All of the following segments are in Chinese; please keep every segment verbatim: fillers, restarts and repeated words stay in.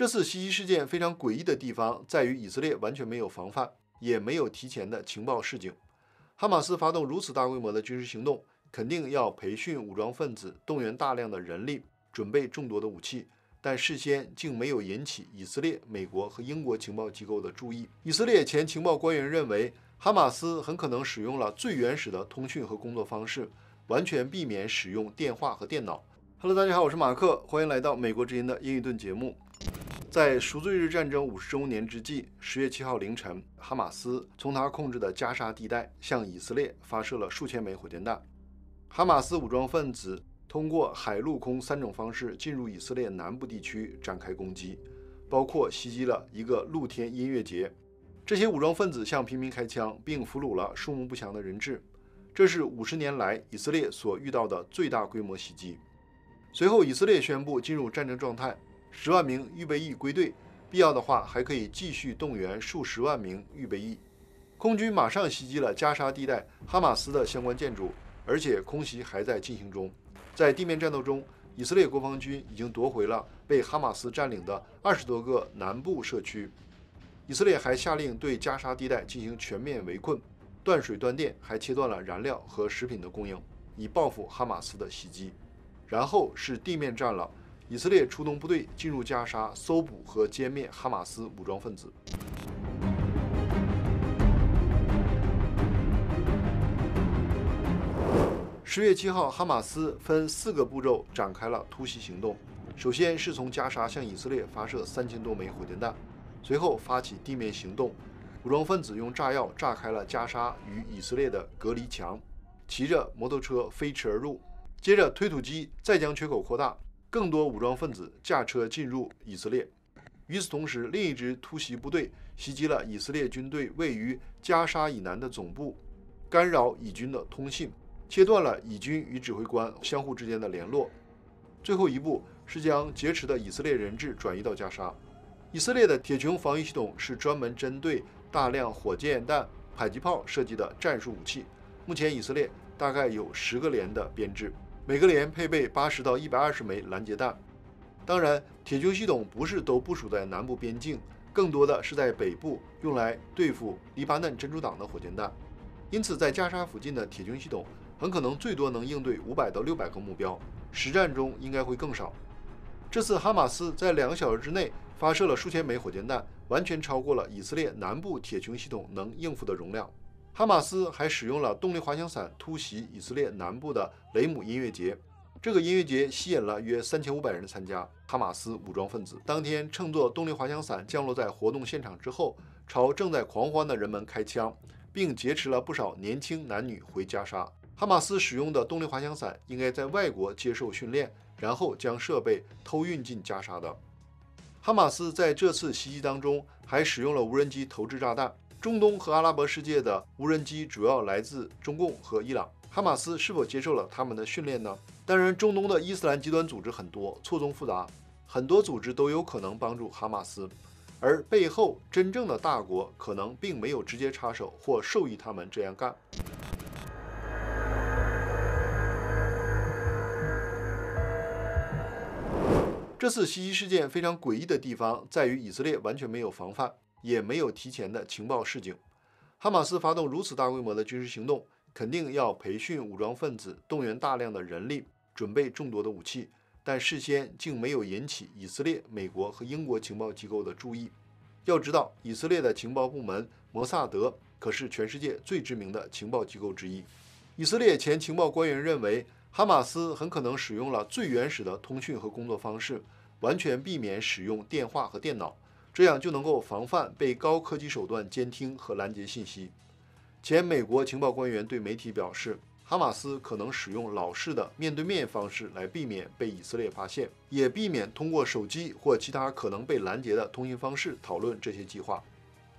这次袭击事件非常诡异的地方在于，以色列完全没有防范，也没有提前的情报示警。哈马斯发动如此大规模的军事行动，肯定要培训武装分子，动员大量的人力，准备众多的武器。 但事先竟没有引起以色列、美国和英国情报机构的注意。以色列前情报官员认为，哈马斯很可能使用了最原始的通讯和工作方式，完全避免使用电话和电脑。Hello， 大家好，我是马克，欢迎来到美国之音的英语顿节目。在赎罪日战争五十周年之际，十月七号凌晨，哈马斯从他控制的加沙地带向以色列发射了数千枚火箭弹。哈马斯武装分子 通过海陆空三种方式进入以色列南部地区展开攻击，包括袭击了一个露天音乐节。这些武装分子向平民开枪，并俘虏了数目不详的人质。这是五十年来以色列所遇到的最大规模袭击。随后，以色列宣布进入战争状态，十万名预备役归队，必要的话还可以继续动员数十万名预备役。空军马上袭击了加沙地带哈马斯的相关建筑，而且空袭还在进行中。 在地面战斗中，以色列国防军已经夺回了被哈马斯占领的二十多个南部社区。以色列还下令对加沙地带进行全面围困，断水断电，还切断了燃料和食品的供应，以报复哈马斯的袭击。然后是地面战了，以色列出动部队进入加沙，搜捕和歼灭哈马斯武装分子。 十月七号，哈马斯分四个步骤展开了突袭行动。首先是从加沙向以色列发射三千多枚火箭弹，随后发起地面行动。武装分子用炸药炸开了加沙与以色列的隔离墙，骑着摩托车飞驰而入，接着推土机再将缺口扩大，更多武装分子驾车进入以色列。与此同时，另一支突袭部队袭击了以色列军队位于加沙以南的总部，干扰以军的通信， 切断了以军与指挥官相互之间的联络。最后一步是将劫持的以色列人质转移到加沙。以色列的铁穹防御系统是专门针对大量火箭弹、迫击炮设计的战术武器。目前，以色列大概有十个连的编制，每个连配备八十到一百二十枚拦截弹。当然，铁穹系统不是都部署在南部边境，更多的是在北部用来对付黎巴嫩真主党的火箭弹。因此，在加沙附近的铁穹系统 很可能最多能应对五百到六百个目标，实战中应该会更少。这次哈马斯在两个小时之内发射了数千枚火箭弹，完全超过了以色列南部铁穹系统能应付的容量。哈马斯还使用了动力滑翔伞突袭以色列南部的雷姆音乐节，这个音乐节吸引了约三千五百人参加。哈马斯武装分子当天乘坐动力滑翔伞降落在活动现场之后，朝正在狂欢的人们开枪，并劫持了不少年轻男女回加沙。 哈马斯使用的动力滑翔伞应该在外国接受训练，然后将设备偷运进加沙的。哈马斯在这次袭击当中还使用了无人机投掷炸弹。中东和阿拉伯世界的无人机主要来自中共和伊朗。哈马斯是否接受了他们的训练呢？当然，中东的伊斯兰极端组织很多，错综复杂，很多组织都有可能帮助哈马斯，而背后真正的大国可能并没有直接插手或授意他们这样干。 这次袭击事件非常诡异的地方在于，以色列完全没有防范，也没有提前的情报示警。哈马斯发动如此大规模的军事行动，肯定要培训武装分子，动员大量的人力，准备众多的武器，但事先竟没有引起以色列、美国和英国情报机构的注意。要知道，以色列的情报部门摩萨德可是全世界最知名的情报机构之一。以色列前情报官员认为， 哈马斯很可能使用了最原始的通讯和工作方式，完全避免使用电话和电脑，这样就能够防范被高科技手段监听和拦截信息。前美国情报官员对媒体表示，哈马斯可能使用老式的面对面方式来避免被以色列发现，也避免通过手机或其他可能被拦截的通信方式讨论这些计划。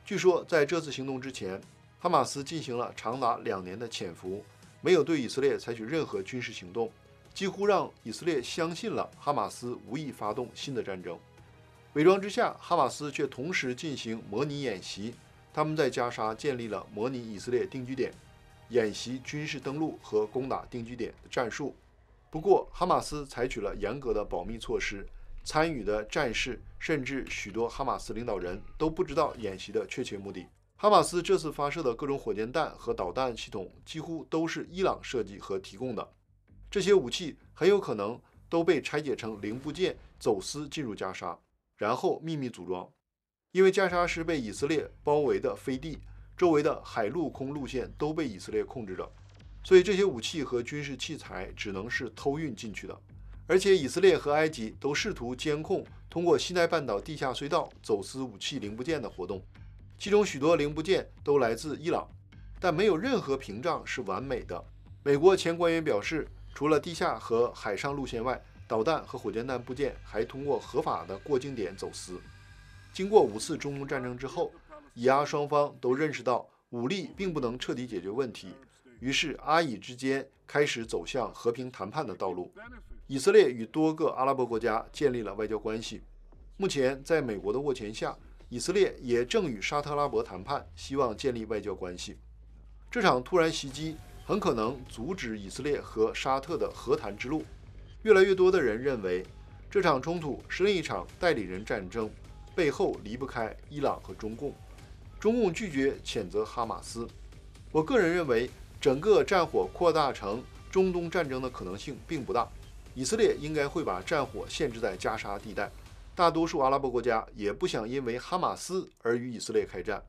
据说，在这次行动之前，哈马斯进行了长达两年的潜伏， 没有对以色列采取任何军事行动，几乎让以色列相信了哈马斯无意发动新的战争。伪装之下，哈马斯却同时进行模拟演习。他们在加沙建立了模拟以色列定居点，演习军事登陆和攻打定居点的战术。不过，哈马斯采取了严格的保密措施，参与的战士甚至许多哈马斯领导人都不知道演习的确切目的。哈马斯这次发射的各种火箭弹和导弹系统几乎都是伊朗设计和提供的，这些武器很有可能都被拆解成零部件，走私进入加沙，然后秘密组装。因为加沙是被以色列包围的飞地，周围的海陆空路线都被以色列控制着，所以这些武器和军事器材只能是偷运进去的。而且以色列和埃及都试图监控通过西奈半岛地下隧道走私武器零部件的活动，其中许多零部件都来自伊朗，但没有任何屏障是完美的。美国前官员表示，除了地下和海上路线外，导弹和火箭弹部件还通过合法的过境点走私。经过五次中东战争之后，以阿双方都认识到武力并不能彻底解决问题，于是阿以之间开始走向和平谈判的道路。以色列与多个阿拉伯国家建立了外交关系。目前，在美国的斡旋下，以色列也正与沙特阿拉伯谈判，希望建立外交关系。这场突然袭击很可能阻止以色列和沙特的和谈之路。越来越多的人认为，这场冲突是另一场代理人战争，背后离不开伊朗和中共。中共拒绝谴责哈马斯。我个人认为，整个战火扩大成中东战争的可能性并不大。以色列应该会把战火限制在加沙地带，大多数阿拉伯国家也不想因为哈马斯而与以色列开战。